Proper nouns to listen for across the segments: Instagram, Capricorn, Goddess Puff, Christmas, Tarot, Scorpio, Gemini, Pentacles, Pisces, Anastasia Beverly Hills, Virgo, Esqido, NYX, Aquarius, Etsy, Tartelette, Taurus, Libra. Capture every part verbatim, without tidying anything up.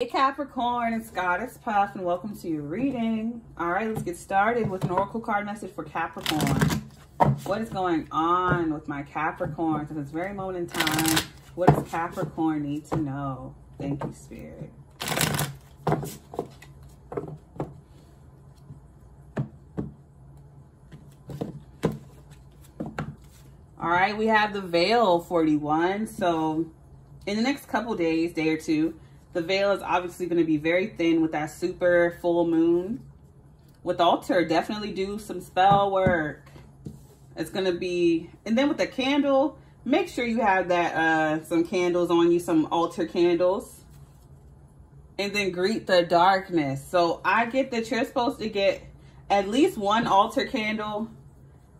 Hey Capricorn, it's Goddess Puff and welcome to your reading. All right, let's get started with an oracle card message for Capricorn. What is going on with my Capricorn? At this very moment in time, what does Capricorn need to know? Thank you, Spirit. All right, we have the veil forty-one. So in the next couple days, day or two, the veil is obviously going to be very thin with that super full moon. With altar, definitely do some spell work. It's going to be, and then with the candle, make sure you have that, uh, some candles on you, some altar candles. And then greet the darkness. So I get that you're supposed to get at least one altar candle,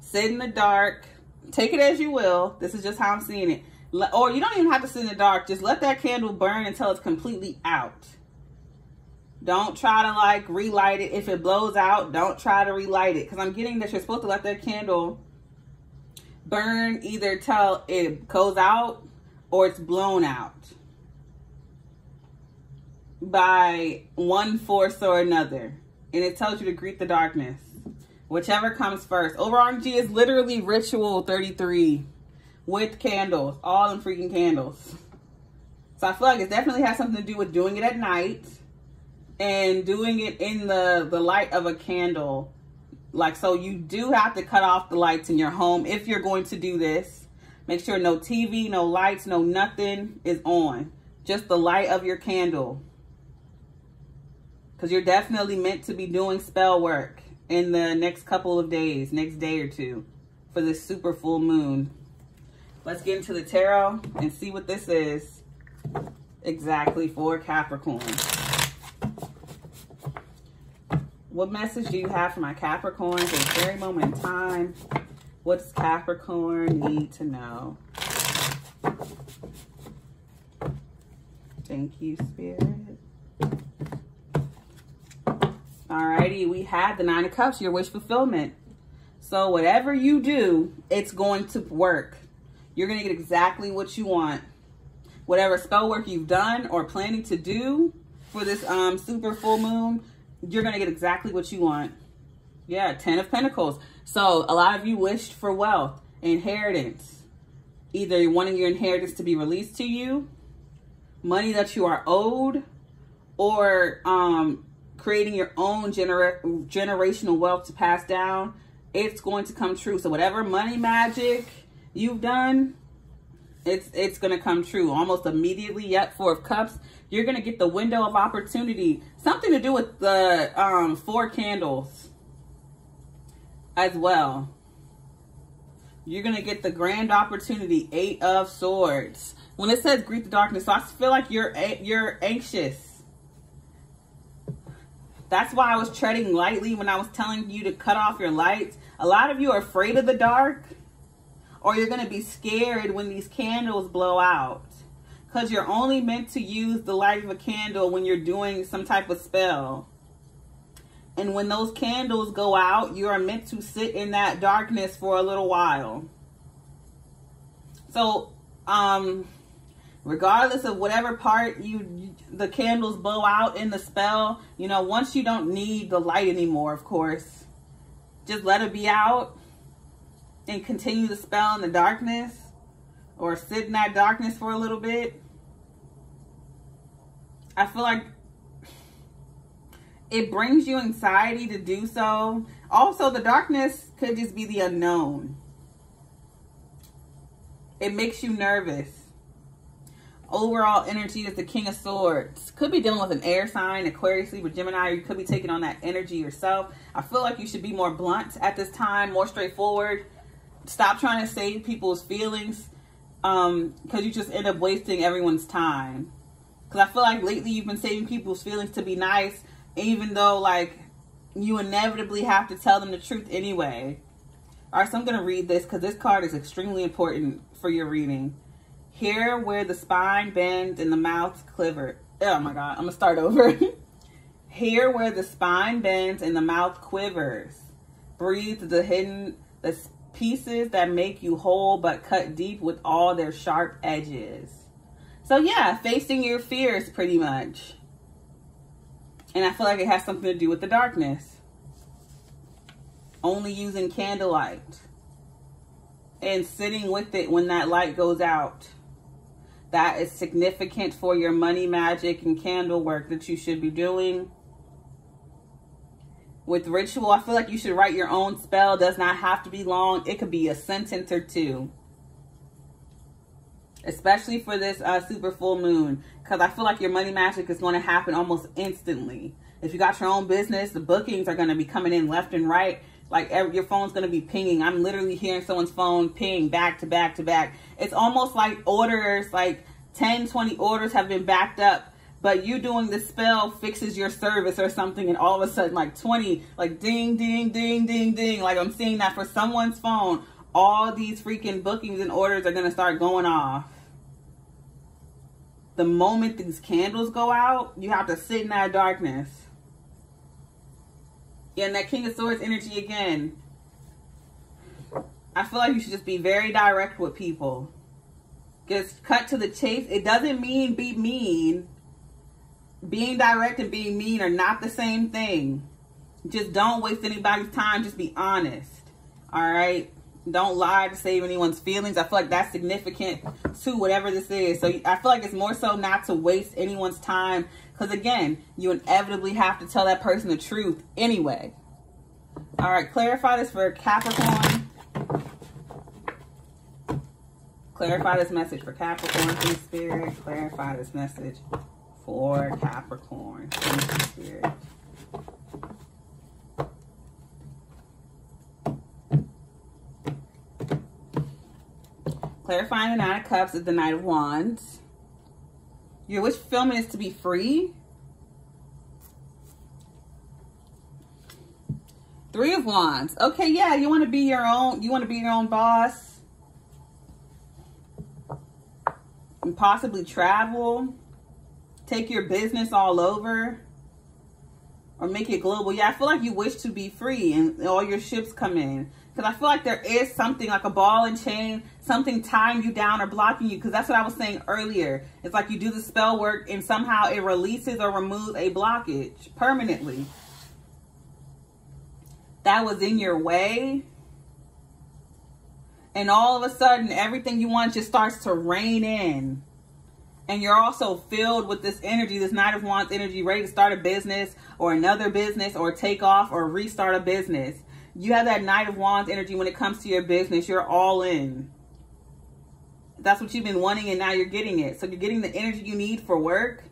sit in the dark, take it as you will. This is just how I'm seeing it. Or you don't even have to sit in the dark. Just let that candle burn until it's completely out. Don't try to like relight it. If it blows out, don't try to relight it. Because I'm getting that you're supposed to let that candle burn either till it goes out or it's blown out by one force or another. And it tells you to greet the darkness. Whichever comes first. Overarm G is literally ritual thirty-three. With candles, all them freaking candles. So I feel like it definitely has something to do with doing it at night and doing it in the, the light of a candle. Like, so you do have to cut off the lights in your home if you're going to do this. Make sure no T V, no lights, no nothing is on. Just the light of your candle. Because you're definitely meant to be doing spell work in the next couple of days, next day or two, for this super full moon. Let's get into the tarot and see what this is exactly for Capricorn. What message do you have for my Capricorn at this very moment in time? What does Capricorn need to know? Thank you, Spirit. Alrighty, we had the Nine of Cups, your wish fulfillment. So whatever you do, it's going to work. You're going to get exactly what you want. Whatever spell work you've done or planning to do for this um, super full moon, you're going to get exactly what you want. Yeah, Ten of Pentacles. So a lot of you wished for wealth, inheritance. Either wanting your inheritance to be released to you, money that you are owed, or um, creating your own gener generational wealth to pass down. It's going to come true. So whatever money magic you've done, it's it's gonna come true almost immediately. Yep, Four of Cups. You're gonna get the window of opportunity. Something to do with the um, four candles as well. You're gonna get the grand opportunity. Eight of Swords. When it says greet the darkness, so I feel like you're you're anxious. That's why I was treading lightly when I was telling you to cut off your lights. A lot of you are afraid of the dark. Or you're going to be scared when these candles blow out. Because you're only meant to use the light of a candle when you're doing some type of spell. And when those candles go out, you are meant to sit in that darkness for a little while. So, um, regardless of whatever part you the candles blow out in the spell, you know, once you don't need the light anymore, of course, just let it be out. And continue the spell in the darkness or sit in that darkness for a little bit. I feel like it brings you anxiety to do so. Also, the darkness could just be the unknown. It makes you nervous. Overall energy is the King of Swords. Could be dealing with an air sign, Aquarius, Libra, Gemini. You could be taking on that energy yourself. I feel like you should be more blunt at this time, more straightforward. Stop trying to save people's feelings um, because you just end up wasting everyone's time. Because I feel like lately you've been saving people's feelings to be nice, even though like you inevitably have to tell them the truth anyway. All right, so I'm going to read this because this card is extremely important for your reading. Here where the spine bends and the mouth quiver. Oh my God, I'm going to start over. Here where the spine bends and the mouth quivers. Breathe the hidden... the pieces that make you whole but cut deep with all their sharp edges. So yeah, facing your fears pretty much. And I feel like it has something to do with the darkness. Only using candlelight and sitting with it when that light goes out. That is significant for your money magic and candle work that you should be doing. With ritual, I feel like you should write your own spell. It does not have to be long. It could be a sentence or two. Especially for this uh, super full moon. Because I feel like your money magic is going to happen almost instantly. If you got your own business, the bookings are going to be coming in left and right. Like every, your phone's going to be pinging. I'm literally hearing someone's phone ping back to back to back. It's almost like orders, like ten, twenty orders have been backed up. But you doing the spell fixes your service or something. And all of a sudden, like twenty, like ding, ding, ding, ding, ding. Like I'm seeing that for someone's phone. All these freaking bookings and orders are going to start going off. The moment these candles go out, you have to sit in that darkness. Yeah, and that King of Swords energy again. I feel like you should just be very direct with people. Just cut to the chase. It doesn't mean be mean. Being direct and being mean are not the same thing. Just don't waste anybody's time. Just be honest. All right? Don't lie to save anyone's feelings. I feel like that's significant to whatever this is. So I feel like it's more so not to waste anyone's time. Because again, you inevitably have to tell that person the truth anyway. All right, clarify this for Capricorn. Clarify this message for Capricorn, please, Spirit. Clarify this message for Capricorn, please, Spirit. Clarifying the Nine of Cups is the Knight of Wands. Your wish fulfillment is to be free. Three of Wands. Okay, yeah, you want to be your own. You want to be your own boss, and possibly travel, take your business all over, or make it global. Yeah, I feel like you wish to be free, and all your ships come in. Because I feel like there is something like a ball and chain, something tying you down or blocking you. Because that's what I was saying earlier. It's like you do the spell work and somehow it releases or removes a blockage permanently. That was in your way. And all of a sudden, everything you want just starts to rain in. And you're also filled with this energy, this Knight of Wands energy, ready to start a business or another business or take off or restart a business. You have that Knight of Wands energy when it comes to your business. You're all in. That's what you've been wanting and now you're getting it. So you're getting the energy you need for work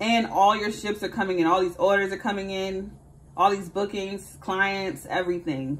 and all your ships are coming in. All these orders are coming in. All these bookings, clients, everything.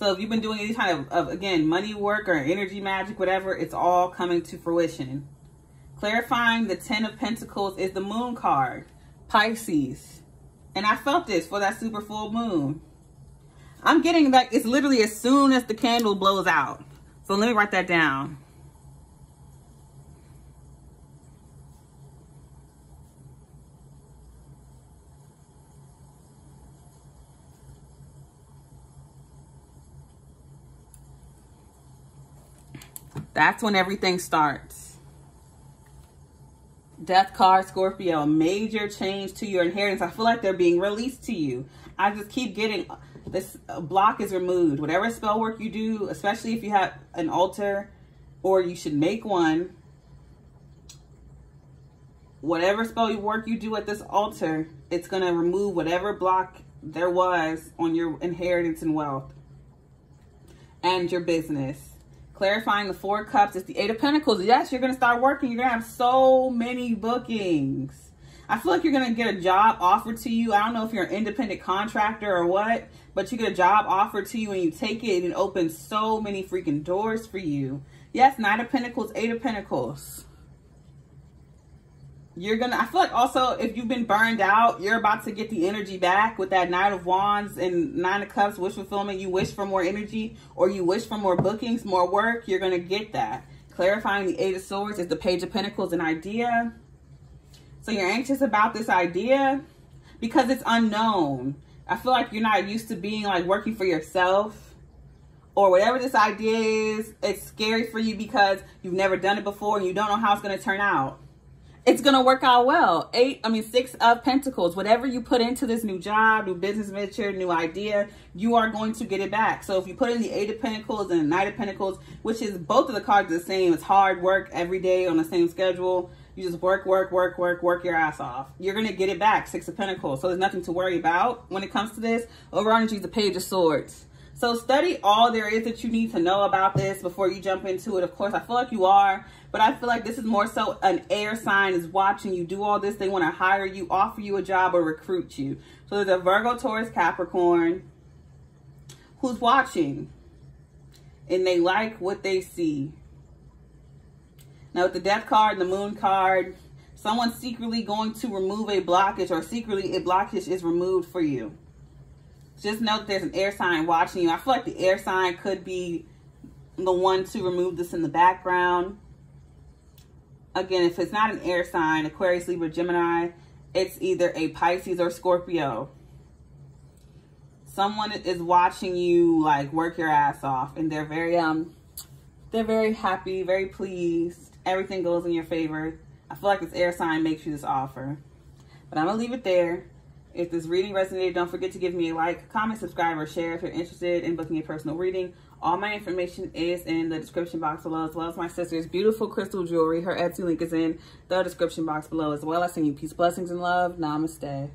So if you've been doing any kind of, of again, money work or energy magic, whatever, it's all coming to fruition. Clarifying the Ten of Pentacles is the Moon card. Pisces. And I felt this for that super full moon. I'm getting that it's literally as soon as the candle blows out. So let me write that down. That's when everything starts. Death card, Scorpio, a major change to your inheritance. I feel like they're being released to you. I just keep getting... This block is removed. Whatever spell work you do, especially if you have an altar or you should make one, whatever spell work you do at this altar, it's going to remove whatever block there was on your inheritance and wealth and your business. Clarifying the Four Cups is the Eight of Pentacles. Yes, you're going to start working. You're going to have so many bookings. I feel like you're going to get a job offered to you. I don't know if you're an independent contractor or what, but you get a job offered to you and you take it and it opens so many freaking doors for you. Yes, Nine of Pentacles, Eight of Pentacles. You're going to, I feel like also if you've been burned out, you're about to get the energy back with that Knight of Wands and Nine of Cups, wish fulfillment. You wish for more energy or you wish for more bookings, more work. You're going to get that. Clarifying the Eight of Swords is the Page of Pentacles, an idea. So you're anxious about this idea because it's unknown. I feel like you're not used to being like working for yourself or whatever this idea is. It's scary for you because you've never done it before and you don't know how it's going to turn out. it's going to work out well. Eight, I mean, six of pentacles. Whatever you put into this new job, new business venture, new idea, you are going to get it back. So if you put in the eight of pentacles and the nine of pentacles, which is both of the cards the same. It's hard work every day on the same schedule. You just work, work, work, work, work your ass off. You're going to get it back. Six of pentacles. So there's nothing to worry about when it comes to this. Overall energy is the page of swords. So study all there is that you need to know about this before you jump into it. Of course, I feel like you are, but I feel like this is more so an air sign is watching you do all this. They want to hire you, offer you a job, or recruit you. So there's a Virgo, Taurus, Capricorn who's watching and they like what they see. Now with the death card and the moon card, someone's secretly going to remove a blockage, or secretly a blockage is removed for you. Just know that there's an air sign watching you. I feel like the air sign could be the one to remove this in the background. Again, if it's not an air sign, Aquarius, Libra, Gemini, it's either a Pisces or Scorpio. Someone is watching you, like, work your ass off, and they're very, um, they're very happy, very pleased. Everything goes in your favor. I feel like this air sign makes you this offer. But I'm going to leave it there. If this reading resonated, don't forget to give me a like, comment, subscribe, or share if you're interested in booking a personal reading. All my information is in the description box below, as well as my sister's beautiful crystal jewelry. Her Etsy link is in the description box below as well. I send you peace, blessings, and love. Namaste.